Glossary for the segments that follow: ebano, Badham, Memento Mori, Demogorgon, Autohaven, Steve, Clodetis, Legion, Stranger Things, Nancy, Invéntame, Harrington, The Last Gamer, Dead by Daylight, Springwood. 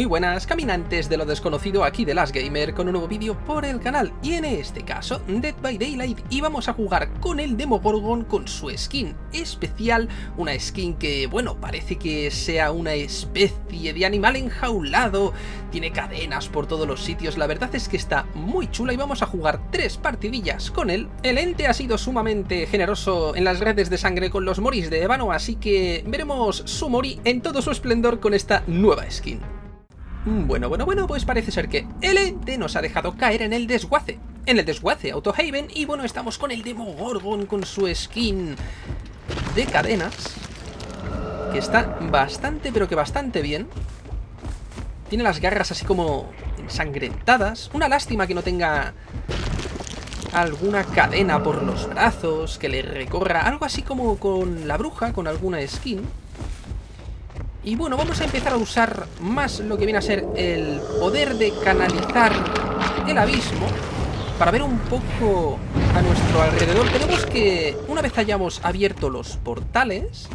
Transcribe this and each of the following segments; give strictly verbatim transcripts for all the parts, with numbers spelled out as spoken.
Muy buenas caminantes de lo desconocido, aquí The Last Gamer con un nuevo vídeo por el canal, y en este caso Dead by Daylight, y vamos a jugar con el Demogorgon con su skin especial, una skin que bueno, parece que sea una especie de animal enjaulado, tiene cadenas por todos los sitios, la verdad es que está muy chula y vamos a jugar tres partidillas con él. El ente ha sido sumamente generoso en las redes de sangre con los moris de Ebano, así que veremos su mori en todo su esplendor con esta nueva skin. Bueno, bueno, bueno, pues parece ser que el ente nos ha dejado caer en el desguace, en el desguace Autohaven, y bueno, estamos con el Demogorgon con su skin de cadenas, que está bastante, pero que bastante bien. Tiene las garras así como ensangrentadas, una lástima que no tenga alguna cadena por los brazos, que le recorra, algo así como con la bruja, con alguna skin. Y bueno, vamos a empezar a usar más lo que viene a ser el poder de canalizar el abismo para ver un poco a nuestro alrededor. Tenemos que, una vez hayamos abierto los portales,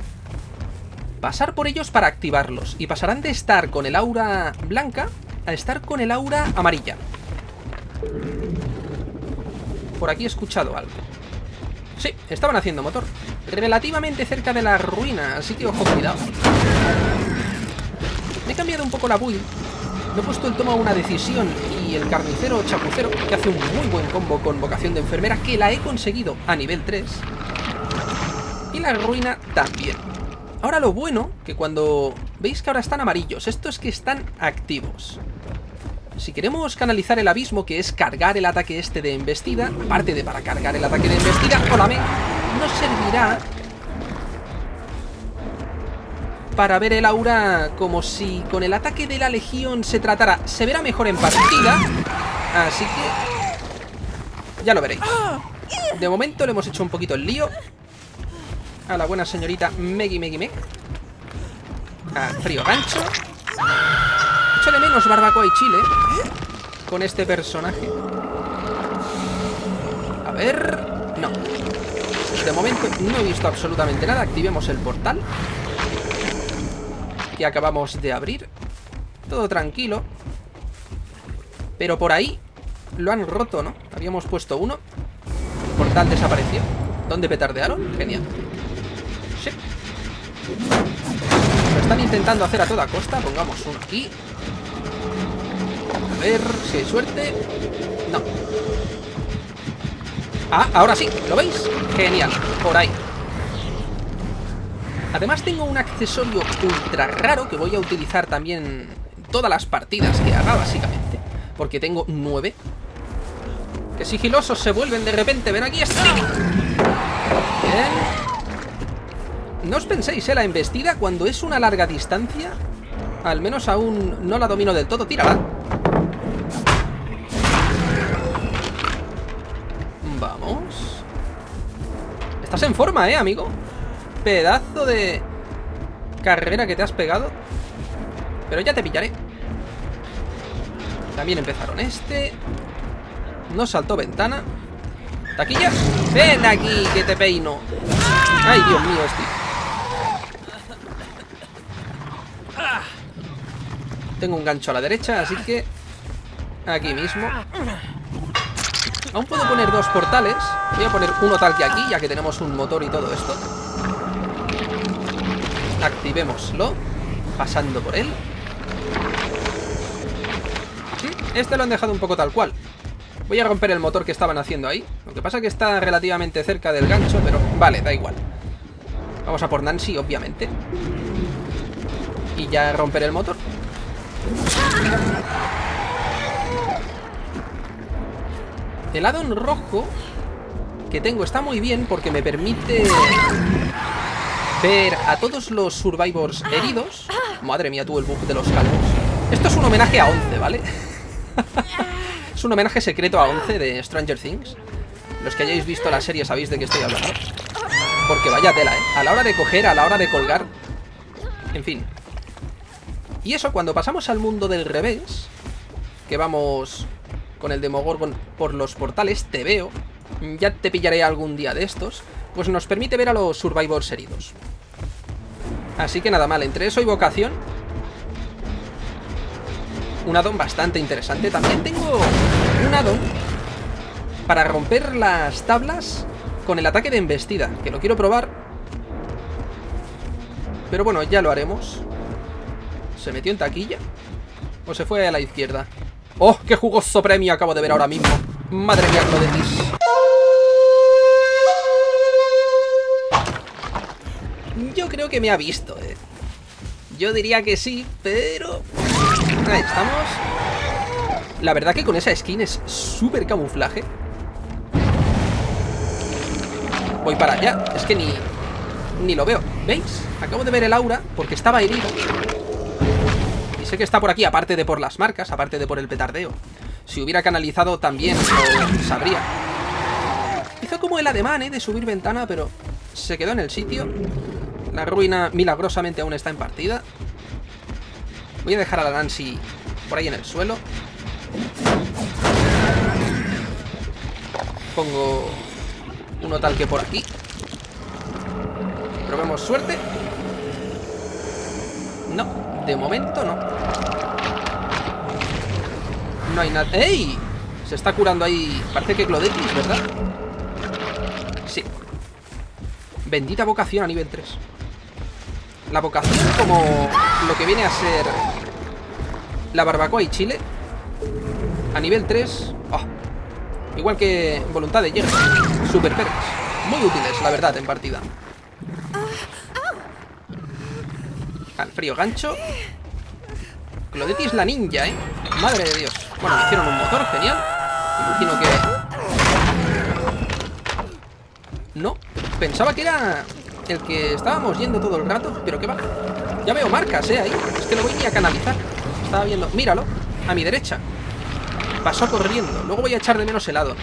pasar por ellos para activarlos. Y pasarán de estar con el aura blanca a estar con el aura amarilla. Por aquí he escuchado algo. Sí, estaban haciendo motor relativamente cerca de la ruina, así que ojo, cuidado. Me he cambiado un poco la build. Me he puesto el toma una decisión y el carnicero chapucero, que hace un muy buen combo con vocación de enfermera, que la he conseguido a nivel tres. Y la ruina también. Ahora lo bueno, que cuando veis que ahora están amarillos, esto es que están activos. Si queremos canalizar el abismo, que es cargar el ataque este de embestida, aparte de para cargar el ataque de embestida, ¡hólame! Nos servirá para ver el aura como si con el ataque de la legión se tratara. Se verá mejor en partida, así que ya lo veréis. De momento le hemos hecho un poquito el lío a la buena señorita Meggy Meggy Meg. Al frío gancho. Échale menos barbacoa y chile con este personaje. A ver... No. De momento no he visto absolutamente nada. Activemos el portal que acabamos de abrir. Todo tranquilo. Pero por ahí lo han roto, ¿no? Habíamos puesto uno. El portal desapareció. ¿Dónde petardearon? Genial. Sí. Lo están intentando hacer a toda costa. Pongamos uno aquí. A ver si hay suerte. No. Ah, ahora sí. ¿Lo veis? Genial. Por ahí. Además tengo un accesorio ultra raro que voy a utilizar también todas las partidas que haga, básicamente. Porque tengo nueve. Que sigilosos se vuelven de repente. Ven aquí, está. Bien. No os penséis, ¿eh? La embestida cuando es una larga distancia, al menos aún no la domino del todo. Tírala. Vamos. Estás en forma, ¿eh, amigo? Pedazo de carrera que te has pegado. Pero ya te pillaré. También empezaron este. No saltó ventana. Taquillas. Ven aquí que te peino. Ay, Dios mío, este. Tengo un gancho a la derecha, así que aquí mismo. Aún puedo poner dos portales. Voy a poner uno tal que aquí, ya que tenemos un motor y todo esto. Activémoslo, pasando por él. Este lo han dejado un poco tal cual. Voy a romper el motor que estaban haciendo ahí. Lo que pasa es que está relativamente cerca del gancho, pero vale, da igual. Vamos a por Nancy, obviamente. Y ya romper el motor. El addon rojo que tengo está muy bien porque me permite ver a todos los survivors heridos. Madre mía, tú, el bug de los calvos. Esto es un homenaje a once, ¿vale? Es un homenaje secreto a once de Stranger Things. Los que hayáis visto la serie sabéis de qué estoy hablando. Porque vaya tela, ¿eh? A la hora de coger, a la hora de colgar. En fin. Y eso, cuando pasamos al mundo del revés, que vamos con el Demogorgon por los portales, te veo. Ya te pillaré algún día de estos. Pues nos permite ver a los survivors heridos. Así que nada mal, entre eso y vocación un addon bastante interesante. También tengo un addon para romper las tablas con el ataque de embestida, que lo quiero probar. Pero bueno, ya lo haremos. ¿Se metió en taquilla? ¿O se fue a la izquierda? ¡Oh, qué jugoso premio acabo de ver ahora mismo! ¡Madre mía, Clodetis! Yo creo que me ha visto, eh. Yo diría que sí, pero... ahí estamos. La verdad que con esa skin es súper camuflaje. Voy para allá. Es que ni... ni lo veo. ¿Veis? Acabo de ver el aura porque estaba herido. Y sé que está por aquí, aparte de por las marcas, aparte de por el petardeo. Si hubiera canalizado también, lo sabría. Hizo como el ademán, eh, de subir ventana, pero... se quedó en el sitio. La ruina milagrosamente aún está en partida. Voy a dejar a la Nancy por ahí en el suelo. Pongo uno tal que por aquí. Probemos suerte. No, de momento no. No hay nada. ¡Ey! Se está curando ahí. Parece que Clodetis, ¿verdad? Sí. Bendita vocación a nivel tres. La vocación como lo que viene a ser la barbacoa y chile a nivel tres. Oh. Igual que voluntad de hierro. Super perks. Muy útiles, la verdad, en partida. Al frío gancho. Clodetis la ninja, eh. Madre de Dios. Bueno, me hicieron un motor, genial. Imagino que... no. Pensaba que era el que estábamos yendo todo el rato, pero qué va. Ya veo marcas, eh, ahí. Es que no voy ni a canalizar. Estaba viendo... míralo, a mi derecha. Pasó corriendo. Luego voy a echar de menos helado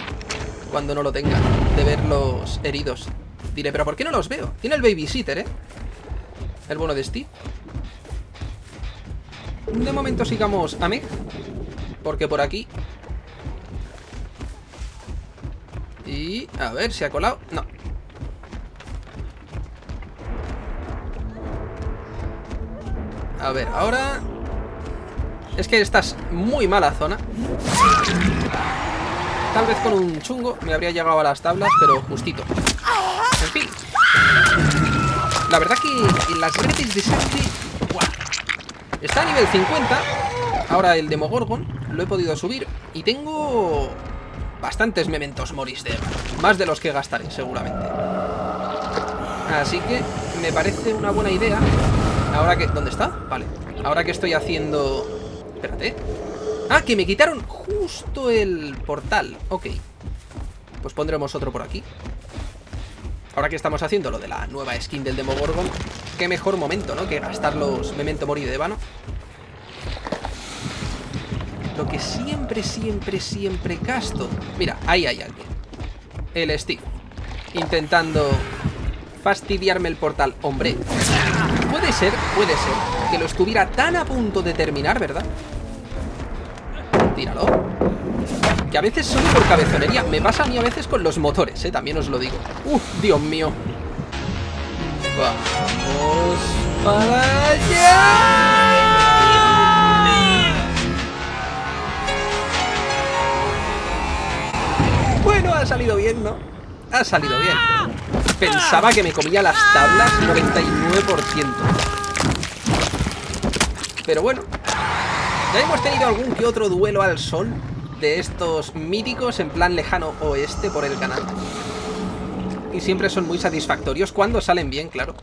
cuando no lo tenga, de ver los heridos. Diré, pero ¿por qué no los veo? Tiene el babysitter, eh. El bono de Steve. De momento sigamos a Meg, porque por aquí... y... a ver, ¿se ha colado? No. A ver, ahora... es que estás muy mala zona. Tal vez con un chungo me habría llegado a las tablas, pero justito. En fin. La verdad que las redes de Santi... ¡guau! Está a nivel cincuenta. Ahora el Demogorgon lo he podido subir. Y tengo... bastantes Mementos Moris de Ebano. Más de los que gastaré, seguramente. Así que me parece una buena idea... ahora que... ¿dónde está? Vale. Ahora que estoy haciendo... espérate. Ah, que me quitaron justo el portal. Ok. Pues pondremos otro por aquí. Ahora que estamos haciendo lo de la nueva skin del Demogorgon, qué mejor momento, ¿no? Que gastar los Memento Mori de Ebano. Lo que siempre, siempre, siempre gasto. Mira, ahí hay alguien. El Steve. Intentando fastidiarme el portal. Hombre... puede ser, puede ser que lo estuviera tan a punto de terminar, ¿verdad? Tíralo. Que a veces solo por cabezonería. Me pasa a mí a veces con los motores, ¿eh? También os lo digo. ¡Uf! ¡Dios mío! ¡Vamos para allá! Bueno, ha salido bien, ¿no? Ha salido bien. Pensaba que me comía las tablas noventa y nueve por ciento. Pero bueno, ya hemos tenido algún que otro duelo al sol de estos míticos en plan lejano oeste por el canal. Y siempre son muy satisfactorios cuando salen bien, claro.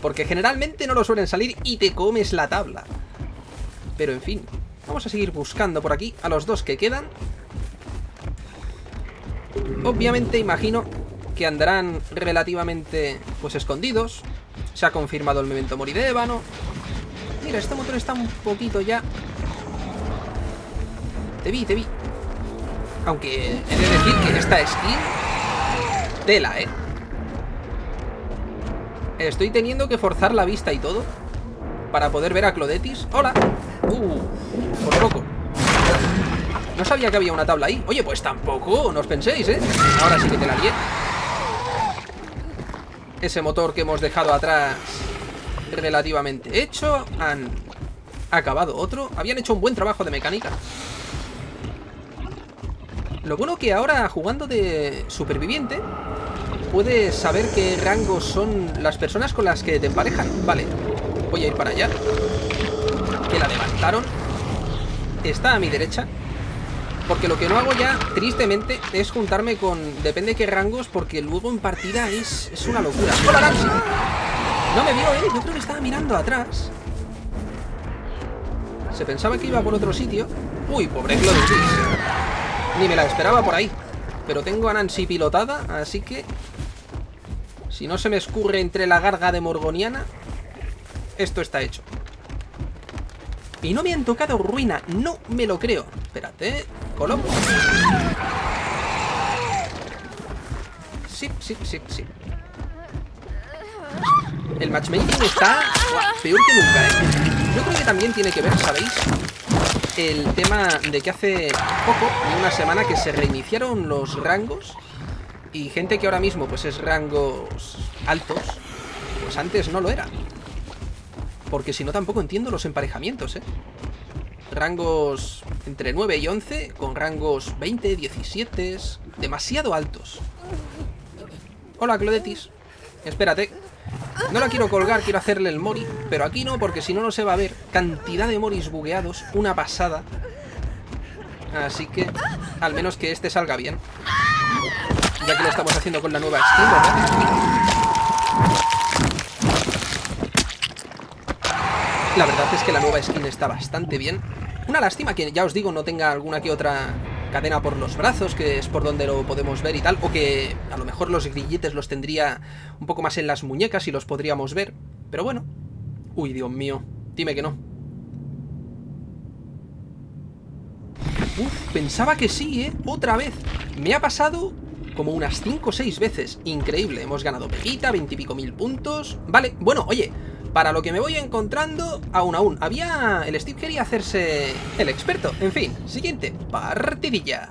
Porque generalmente no lo suelen salir y te comes la tabla. Pero en fin, vamos a seguir buscando por aquí a los dos que quedan. Obviamente imagino que andarán relativamente pues escondidos. Se ha confirmado el Memento Mori de Ebano. Mira, este motor está un poquito ya... Te vi, te vi. Aunque he de decir que esta skin... tela, eh. Estoy teniendo que forzar la vista y todo para poder ver a Clodetis. ¡Hola! Uh, por poco. No sabía que había una tabla ahí. Oye, pues tampoco, no os penséis, eh. Ahora sí que te la lié. Ese motor que hemos dejado atrás relativamente hecho. Han acabado otro. Habían hecho un buen trabajo de mecánica. Lo bueno que ahora, jugando de superviviente, puedes saber qué rangos son las personas con las que te emparejan. Vale, voy a ir para allá. Que la levantaron. Está a mi derecha. Porque lo que no hago ya, tristemente, es juntarme con... Depende de qué rangos, porque luego en partida es, es una locura. ¡Hola, Lancy! No me vio, ¿eh? Yo creo que estaba mirando atrás. Se pensaba que iba por otro sitio. ¡Uy, pobre Clodochis! Ni me la esperaba por ahí. Pero tengo a Nancy pilotada, así que... Si no se me escurre entre la garga de Morgoniana, esto está hecho. Y no me han tocado ruina, no me lo creo. Espérate... Colombo. Sí, sí, sí, sí. El matchmaking está wow, peor que nunca, ¿eh? Yo creo que también tiene que ver, ¿sabéis? El tema de que hace poco, una semana, que se reiniciaron los rangos. Y gente que ahora mismo pues es rangos altos, pues antes no lo era. Porque si no tampoco entiendo los emparejamientos, ¿eh? Rangos entre nueve y once con rangos veinte, diecisiete, demasiado altos. Hola, Clodetis. Espérate. No la quiero colgar, quiero hacerle el Mori, pero aquí no, porque si no, no se va a ver. Cantidad de Moris bugueados, una pasada. Así que, al menos que este salga bien. Ya que lo estamos haciendo con la nueva skin, ¿verdad? La verdad es que la nueva skin está bastante bien. Una lástima que, ya os digo, no tenga alguna que otra cadena por los brazos, que es por donde lo podemos ver y tal. O que a lo mejor los grilletes los tendría un poco más en las muñecas y los podríamos ver. Pero bueno. Uy, Dios mío. Dime que no. Uf, pensaba que sí, ¿eh? Otra vez. Me ha pasado como unas cinco o seis veces. Increíble. Hemos ganado peguita, veintipico mil puntos. Vale, bueno, oye... Para lo que me voy encontrando, aún aún. Había... El Steve quería hacerse el experto. En fin, siguiente partidilla.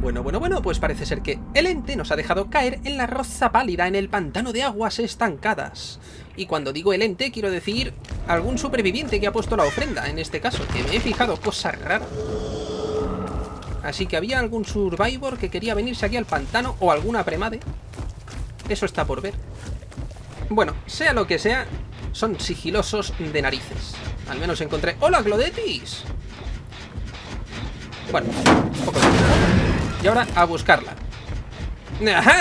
Bueno, bueno, bueno, pues parece ser que el ente nos ha dejado caer en la roza pálida, en el pantano de aguas estancadas. Y cuando digo el ente, quiero decir algún superviviente que ha puesto la ofrenda. En este caso, que me he fijado, cosa rara. Así que había algún survivor que quería venirse aquí al pantano, o alguna premade. Eso está por ver. Bueno, sea lo que sea... Son sigilosos de narices. Al menos encontré... ¡Hola, Clodetis! Bueno, un poco de... Y ahora a buscarla. ¡Ajá!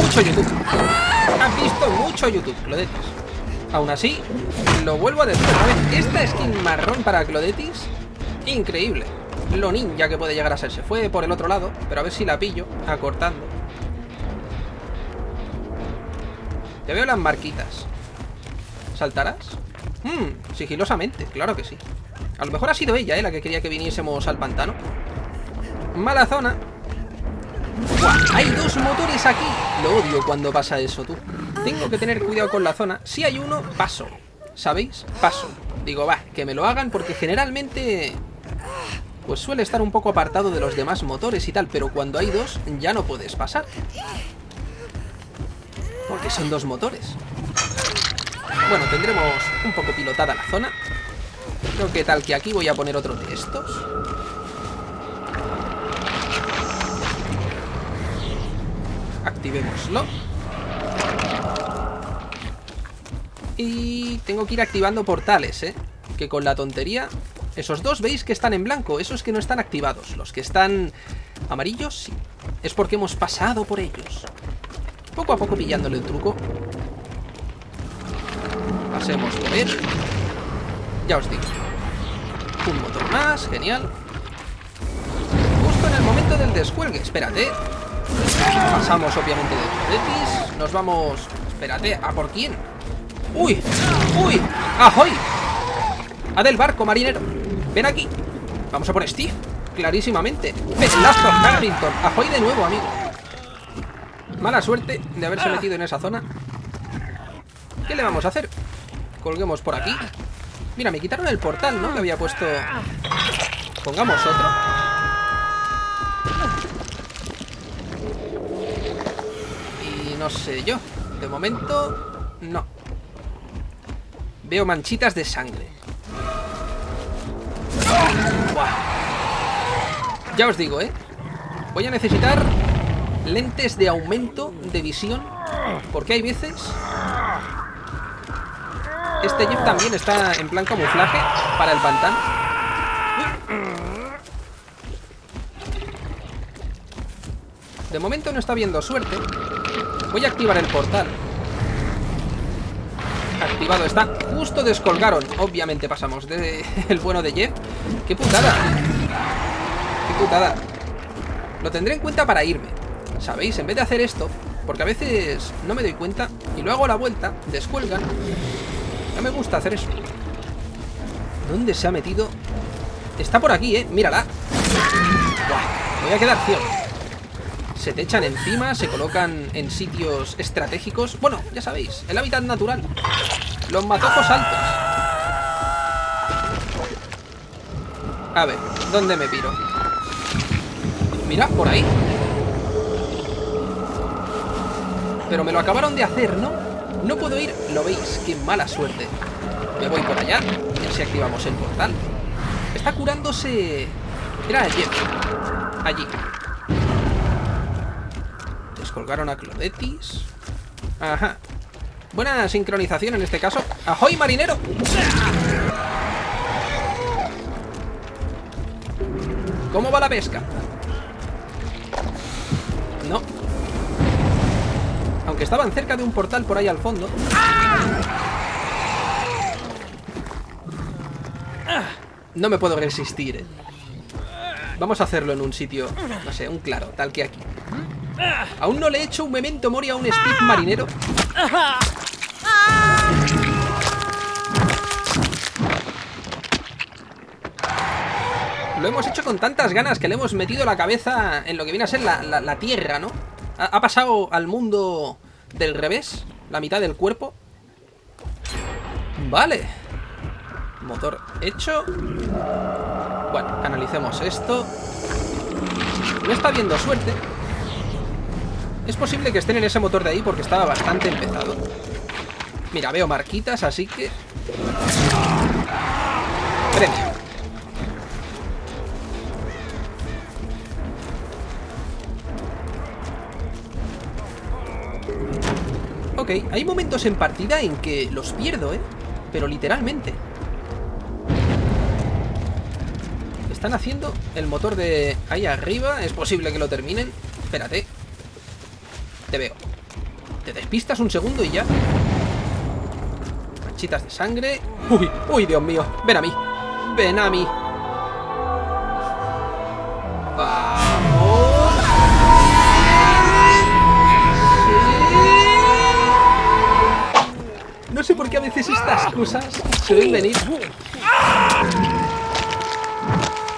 Mucho YouTube. Has visto mucho YouTube, Clodetis. Aún así, lo vuelvo a decir otra vez, esta skin marrón para Clodetis, increíble. Lo ninja que puede llegar a ser. Se fue por el otro lado, pero a ver si la pillo, acortando. Te veo las marquitas. ¿Saltarás? Mmm, sigilosamente, claro que sí. A lo mejor ha sido ella, ¿eh? La que quería que viniésemos al pantano. Mala zona. ¡Buah! Hay dos motores aquí. Lo odio cuando pasa eso, tú. Tengo que tener cuidado con la zona. Si hay uno, paso. ¿Sabéis? Paso. Digo, va, que me lo hagan, porque generalmente pues suele estar un poco apartado de los demás motores y tal. Pero cuando hay dos, ya no puedes pasar, porque son dos motores. Bueno, tendremos un poco pilotada la zona. Creo que tal que aquí voy a poner otro de estos. Activémoslo. Y tengo que ir activando portales, ¿eh? Que con la tontería... Esos dos veis que están en blanco, esos que no están activados. Los que están amarillos, sí. Es porque hemos pasado por ellos. Poco a poco pillándole el truco. Pasemos por él. Ya os digo. Un motor más, genial. Justo en el momento del descuelgue, espérate. Pasamos obviamente de Clodetis. Nos vamos... Espérate, ¿a por quién? ¡Uy! ¡Uy! ¡Ahoy! ¡A del barco, marinero! ¡Ven aquí! Vamos a por Steve, clarísimamente. ¡Pelazo, Harrington! ¡Ahoy de nuevo, amigo! Mala suerte de haberse metido en esa zona. ¿Qué le vamos a hacer? Colguemos por aquí. Mira, me quitaron el portal, ¿no? Que había puesto... Pongamos otro. No sé yo. De momento, no. Veo manchitas de sangre. Buah. Ya os digo, ¿eh? Voy a necesitar lentes de aumento de visión, porque hay veces... Este jeep también está en plan camuflaje para el pantano. De momento no está habiendo suerte. Voy a activar el portal. Activado está. Justo descolgaron. Obviamente pasamos del de bueno de Jeff. ¡Qué putada! ¡Qué putada! Lo tendré en cuenta para irme. ¿Sabéis? En vez de hacer esto, porque a veces no me doy cuenta y luego a la vuelta descuelgan. No me gusta hacer eso. ¿Dónde se ha metido? Está por aquí, ¿eh? Mírala. Buah, me voy a quedar ciego. Se te echan encima, se colocan en sitios estratégicos. Bueno, ya sabéis, el hábitat natural. Los matojos altos. A ver, ¿dónde me piro? Mira, por ahí. Pero me lo acabaron de hacer, ¿no? No puedo ir, lo veis, qué mala suerte. Me voy por allá, ya si activamos el portal. Está curándose... Era ayer. Allí. Descolgaron a Clodetis. Ajá. Buena sincronización en este caso. ¡Ahoy, marinero! ¿Cómo va la pesca? No. Aunque estaban cerca de un portal por ahí al fondo. No me puedo resistir, ¿eh? Vamos a hacerlo en un sitio, no sé, un claro, tal que aquí. Aún no le he hecho un memento mori a un Steve marinero. Lo hemos hecho con tantas ganas que le hemos metido la cabeza en lo que viene a ser la, la, la tierra, ¿no? Ha pasado al mundo del revés, la mitad del cuerpo. Vale. Motor hecho. Bueno, analicemos esto. No está habiendo suerte. Es posible que estén en ese motor de ahí porque estaba bastante empezado. Mira, veo marquitas, así que... Premio. Ok, hay momentos en partida en que los pierdo, ¿eh? Pero literalmente. Están haciendo el motor de ahí arriba. Es posible que lo terminen. Espérate. Te veo. Te despistas un segundo y ya. Manchitas de sangre. Uy, uy, Dios mío. Ven a mí. Ven a mí. No sé por qué a veces estas cosas se ven venir.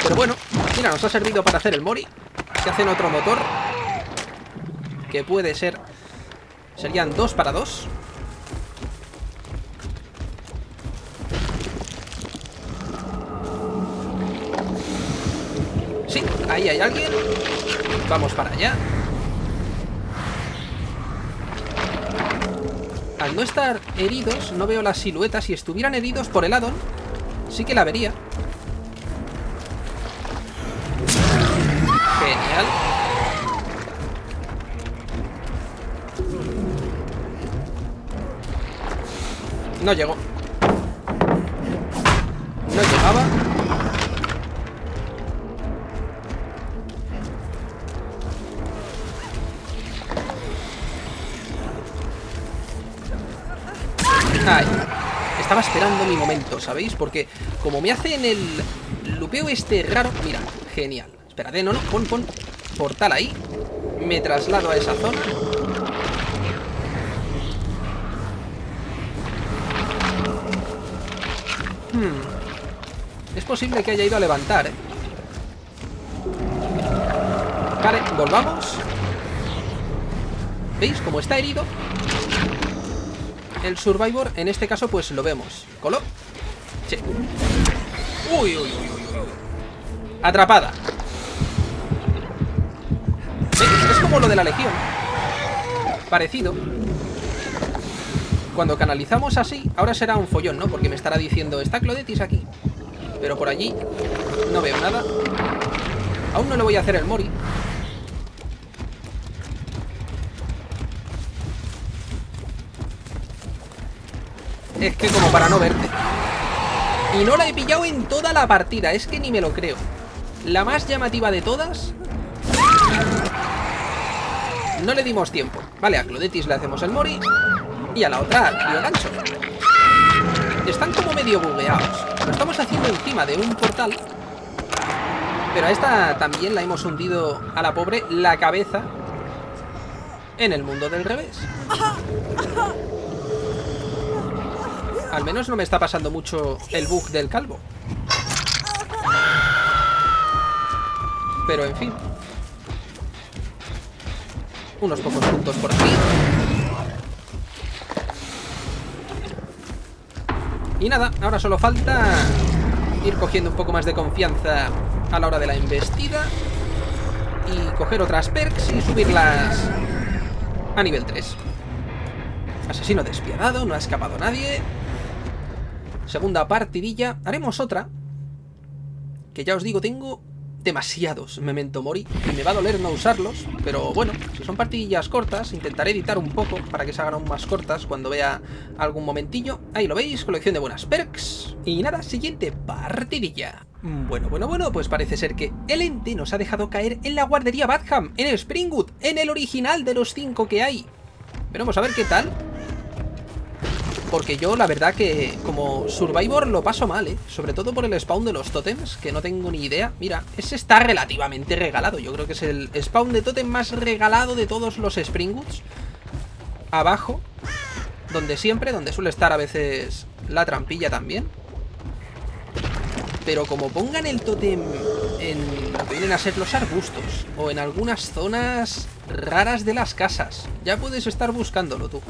Pero bueno, mira, nos ha servido para hacer el mori. Se hacen otro motor. Que puede ser... Serían dos para dos. Sí, ahí hay alguien. Vamos para allá. Al no estar heridos, no veo las siluetas. Si estuvieran heridos por el addon, sí que la vería. Genial. No llegó. No llegaba. Ay, estaba esperando mi momento, ¿sabéis? Porque como me hacen el lupeo este raro... Mira, genial. Espérate, no, no, pon, pon portal ahí. Me traslado a esa zona. Hmm. Es posible que haya ido a levantar, ¿eh? Vale, volvamos. ¿Veis? Como está herido... El Survivor, en este caso, pues lo vemos. ¿Coló? Sí. Uy, uy, uy, uy. Atrapada. ¿Veis? Es como lo de la legión. parecido. Cuando canalizamos así, ahora será un follón, ¿no? Porque me estará diciendo, está Clodetis aquí. Pero por allí no veo nada. Aún no le voy a hacer el Mori. Es que como para no verte. Y no la he pillado en toda la partida, es que ni me lo creo. La más llamativa de todas. No le dimos tiempo. Vale, a Clodetis le hacemos el Mori. Y a la otra al tío gancho. Están como medio bugueados. Lo estamos haciendo encima de un portal. Pero a esta también la hemos hundido a la pobre la cabeza en el mundo del revés. Al menos no me está pasando mucho el bug del calvo. Pero en fin. Unos pocos puntos por aquí. Y nada, ahora solo falta ir cogiendo un poco más de confianza a la hora de la embestida. Y coger otras perks y subirlas a nivel tres. Asesino despiadado, no ha escapado nadie. Segunda partidilla, haremos otra. Que ya os digo, tengo demasiados Memento Mori y me va a doler no usarlos. Pero bueno, si son partidillas cortas, intentaré editar un poco para que se hagan aún más cortas cuando vea algún momentillo. Ahí lo veis, colección de buenas perks. Y nada, siguiente partidilla. Bueno, bueno, bueno, pues parece ser que el ente nos ha dejado caer en la guardería Badham, en el Springwood, en el original de los cinco que hay. Pero vamos a ver qué tal. Porque yo la verdad que como Survivor lo paso mal, ¿eh? Sobre todo por el spawn de los tótems, que no tengo ni idea. Mira, ese está relativamente regalado. Yo creo que es el spawn de tótem más regalado de todos los Springwoods. Abajo, donde siempre, donde suele estar a veces la trampilla también. Pero como pongan el tótem en lo que vienen a ser los arbustos, o en algunas zonas raras de las casas, ya puedes estar buscándolo tú.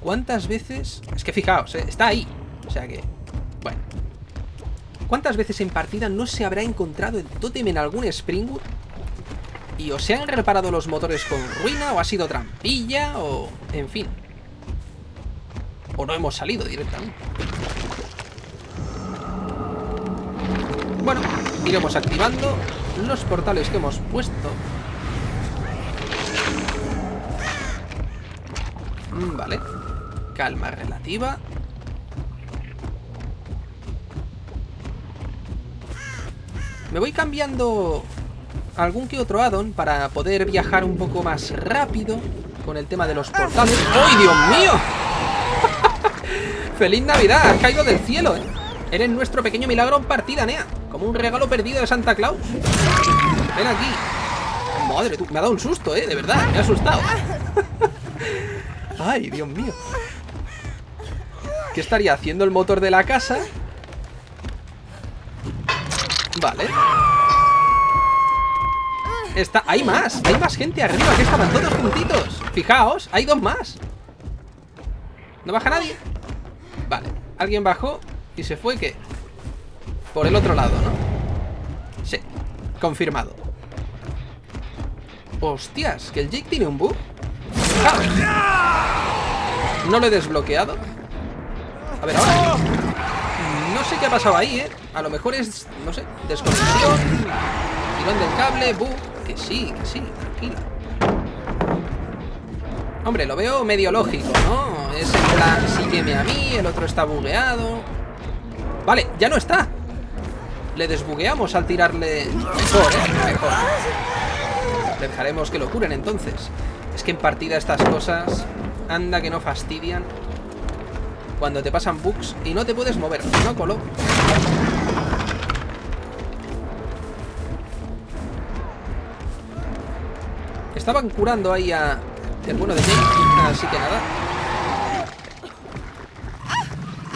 ¿Cuántas veces...? Es que fijaos, ¿eh? Está ahí. O sea que... Bueno. ¿Cuántas veces en partida no se habrá encontrado el tótem en algún Springwood? Y o se han reparado los motores con ruina, o ha sido trampilla, o... En fin. O no hemos salido directamente. Bueno, iremos activando los portales que hemos puesto. Vale. Calma relativa. Me voy cambiando algún que otro addon para poder viajar un poco más rápido con el tema de los portales. ¡Ay, Dios mío! ¡Feliz Navidad! ¡Has caído del cielo, eh! Eres nuestro pequeño milagro en partida, Nea. Como un regalo perdido de Santa Claus. Ven aquí. Madre, tú, me ha dado un susto, eh, de verdad. Me ha asustado. ¡Ay, Dios mío! ¿Qué estaría haciendo el motor de la casa? Vale. Está... ¡Hay más! ¡Hay más gente arriba! ¡Que estaban todos juntitos! Fijaos, hay dos más. ¿No baja nadie? Vale. Alguien bajó y se fue, ¿qué? Por el otro lado, ¿no? Sí. Confirmado. ¡Hostias! ¿Que el Jake tiene un bug? ¡Fijaos! No lo he desbloqueado. A ver, ahora. No sé qué ha pasado ahí, ¿eh? A lo mejor es, no sé, desconexión, tirón del cable, bug. Que sí, que sí, tranquilo. Hombre, lo veo medio lógico, ¿no? Es en plan, sígueme a mí, el otro está bugueado. Vale, ya no está. Le desbugueamos al tirarle. Mejor, ¿eh? Mejor. Dejaremos que lo curen entonces. Es que en partida estas cosas, anda que no fastidian. Cuando te pasan bugs y no te puedes mover. No colo. Estaban curando ahí a... el bueno de Jake. Así que nada.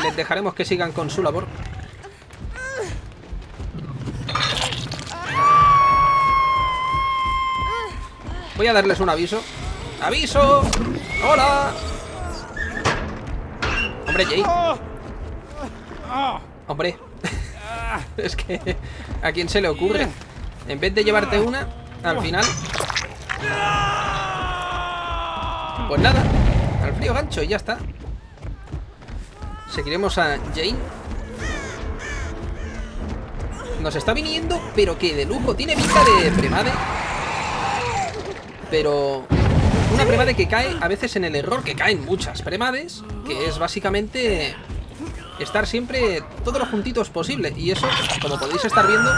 Les dejaremos que sigan con su labor. Voy a darles un aviso. ¡Aviso! ¡Hola! Hombre, Jake. Hombre. Es que... ¿a quién se le ocurre? En vez de llevarte una, al final... Pues nada, al frío gancho y ya está. Seguiremos a Jane. Nos está viniendo, pero que de lujo. Tiene pinta de premade, pero una premade que cae a veces en el error que caen muchas premades, que es básicamente estar siempre todos los juntitos posible. Y eso, como podéis estar viendo,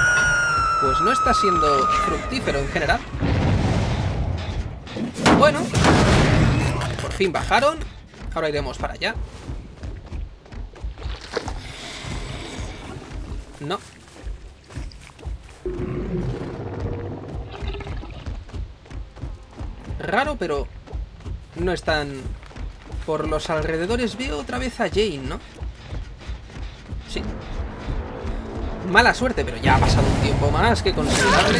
pues no está siendo fructífero en general. Bueno, por fin bajaron. Ahora iremos para allá. No. Raro, pero no están por los alrededores. Veo otra vez a Jane, ¿no? Sí. Mala suerte, pero ya ha pasado un tiempo más que considerable.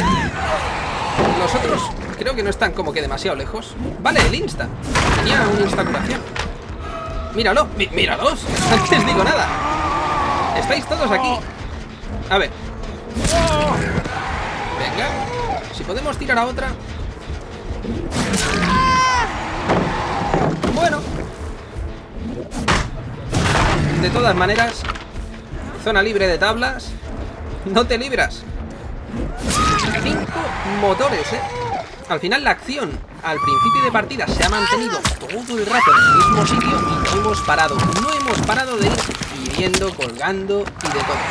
Los otros creo que no están como que demasiado lejos. Vale, el insta. Tenía un insta curación. Míralo, mi míralos. No les digo nada. Estáis todos aquí. A ver. Venga. Si podemos tirar a otra. Bueno, de todas maneras, zona libre de tablas. No te libras. Cinco motores, eh. Al final la acción al principio de partida se ha mantenido todo el rato en el mismo sitio y no hemos parado. No hemos parado de ir hiriendo, colgando y de todo.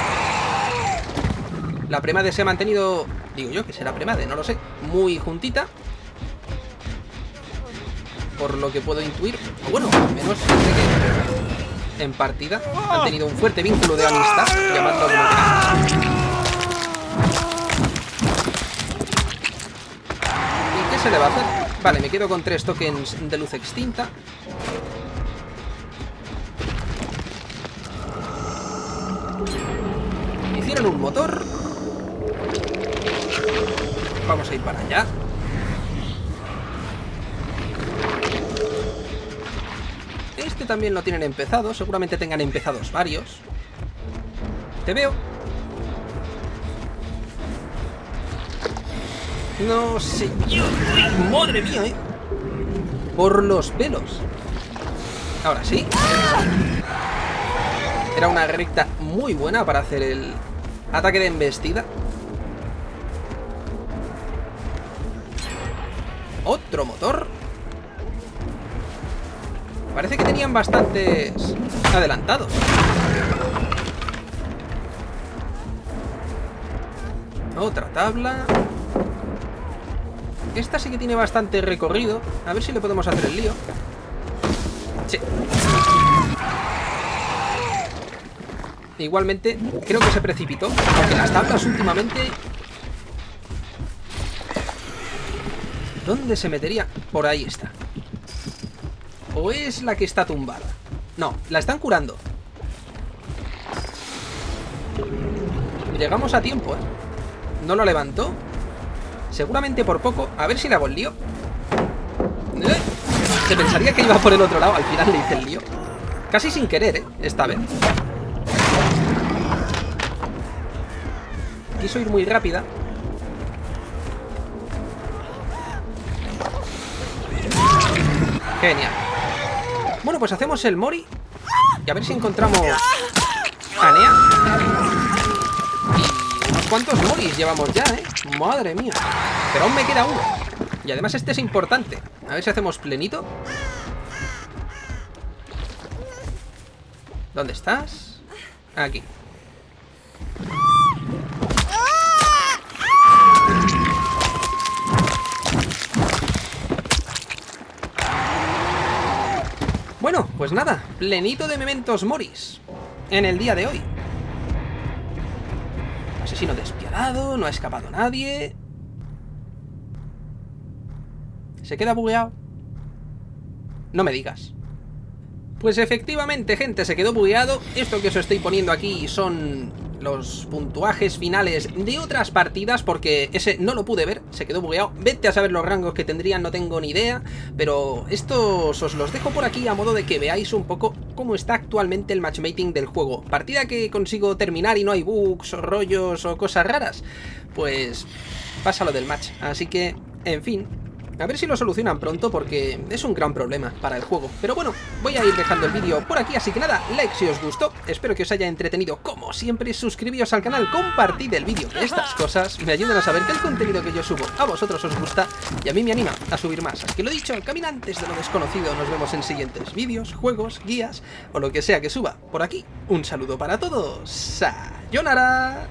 La premade se ha mantenido, digo yo que será premade, no lo sé, muy juntita, por lo que puedo intuir. O bueno, al menos que en partida han tenido un fuerte vínculo de amistad, llamando como queráis. ¿Y qué se le va a hacer? Vale, me quedo con tres tokens de luz extinta. Hicieron un motor. Vamos a ir para allá. Este también lo tienen empezado. Seguramente tengan empezados varios. Te veo. No sé. ¡Uy, madre mía, eh! Por los pelos. Ahora sí. Era una recta muy buena para hacer el ataque de embestida. Otro motor. Parece que tenían bastantes adelantados. Otra tabla. Esta sí que tiene bastante recorrido. A ver si le podemos hacer el lío. Sí. Igualmente, creo que se precipitó, porque las tablas últimamente... ¿Dónde se metería? Por ahí está. ¿O es la que está tumbada? No, la están curando. Llegamos a tiempo, ¿eh? No lo levantó. Seguramente por poco. A ver si le hago el lío. ¿Eh? Se pensaría que iba por el otro lado. Al final le hice el lío. Casi sin querer, ¿eh? Esta vez. Quiso ir muy rápida. Genial. Bueno, pues hacemos el Mori y a ver si encontramos a Nea. Y unos cuantos Moris llevamos ya, ¿eh? Madre mía. Pero aún me queda uno. Y además este es importante. A ver si hacemos plenito. ¿Dónde estás? Aquí. Bueno, pues nada, plenito de Mementos Moris en el día de hoy. Asesino despiadado, no ha escapado nadie. ¿Se queda bugueado? No me digas. Pues efectivamente, gente, se quedó bugueado. Esto que os estoy poniendo aquí son los puntuajes finales de otras partidas, porque ese no lo pude ver, se quedó bugueado. Vete a saber los rangos que tendrían, no tengo ni idea, pero estos os los dejo por aquí a modo de que veáis un poco cómo está actualmente el matchmaking del juego. Partida que consigo terminar y no hay bugs o rollos o cosas raras, pues pasa lo del match, así que, en fin... A ver si lo solucionan pronto porque es un gran problema para el juego. Pero bueno, voy a ir dejando el vídeo por aquí, así que nada, like si os gustó, espero que os haya entretenido. Como siempre, suscribíos al canal, compartid el vídeo. Estas cosas me ayudan a saber que el contenido que yo subo a vosotros os gusta y a mí me anima a subir más. Así que lo dicho, caminantes de lo desconocido, nos vemos en siguientes vídeos, juegos, guías o lo que sea que suba por aquí. Un saludo para todos. ¡Sayonara!